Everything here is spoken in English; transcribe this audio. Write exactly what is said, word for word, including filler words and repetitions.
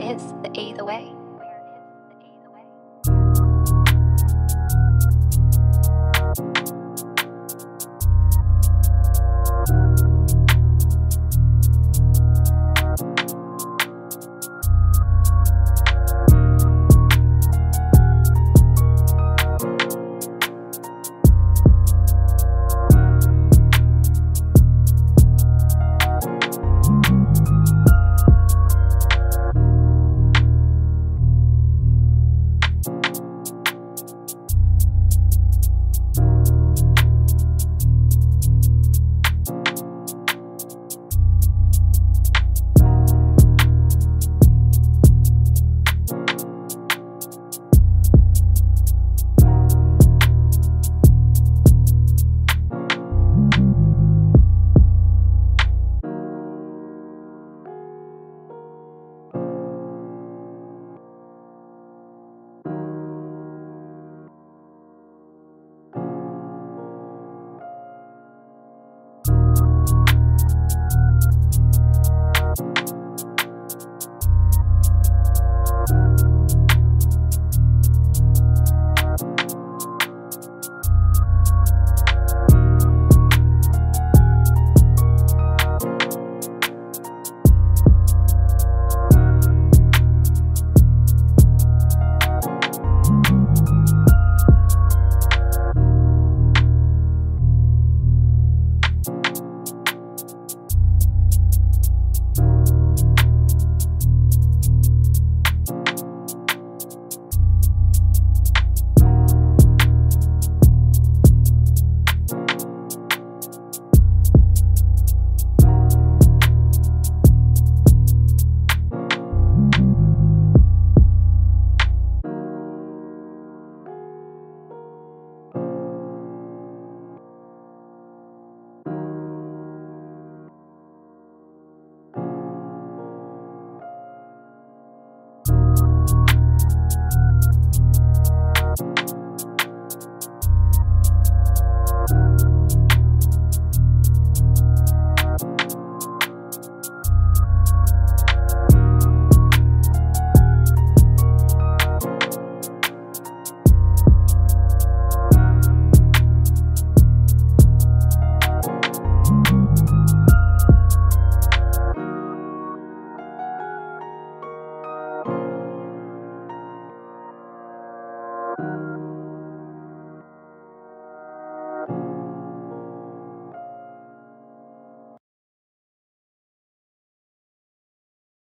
is the either way.